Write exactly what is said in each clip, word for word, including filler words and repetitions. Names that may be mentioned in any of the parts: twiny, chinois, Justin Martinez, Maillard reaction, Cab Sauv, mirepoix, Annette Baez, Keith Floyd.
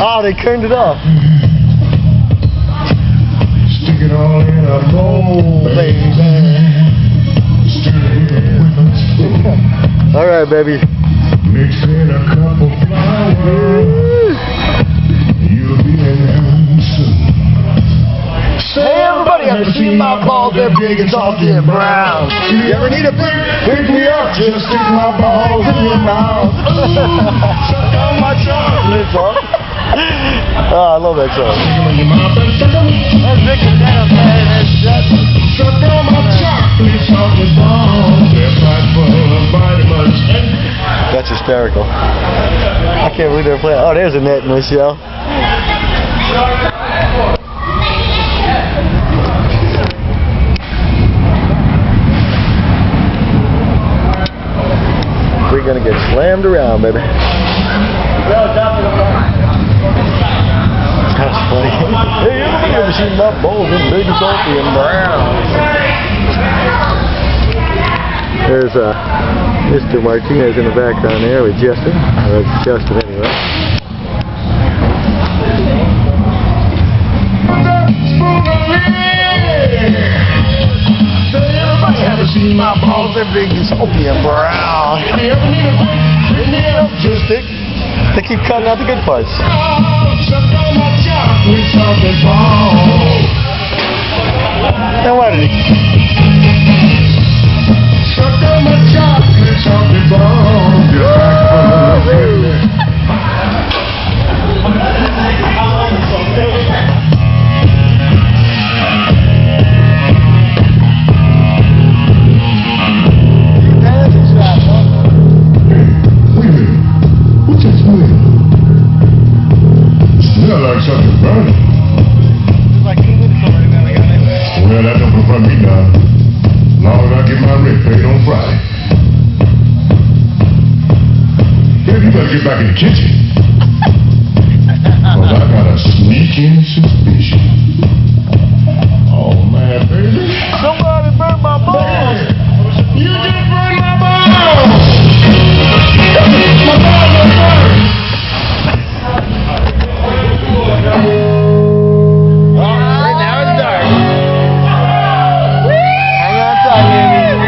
Oh, they turned it off. Stick it all in a bowl, baby. All right, baby. Mix in a cup of flour. You'll be in heaven soon. Say, everybody, I've seen my balls that big and salty and brown. You ever need a pick? Pick me up, just stick my balls in your mouth. Suck on my chocolate. Oh, I love that song. Suck on my chocolate, chocolate balls. They're packed full of vitamins. That's hysterical. I can't believe they're playing. Oh, there's Annette in this show. We're gonna get slammed around, baby. That's funny. Hey, everybody ever seen my balls in big and salty and brown? There's uh, Mister Martinez in the background there with Justin. Or it's Justin anyway. Say, everybody ever seen my balls in big and salty and brown? You ever need a break? Yeah, just stick. They keep cutting out the good parts. Now why did he? Get back in the kitchen, because I got a sneaking suspicion. Oh man, baby! Somebody burned my balls! You just burned my balls! My balls are burned! All right, now it's dark. Hang on tight, baby.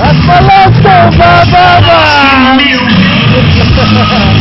That's my love song, ba ba ba.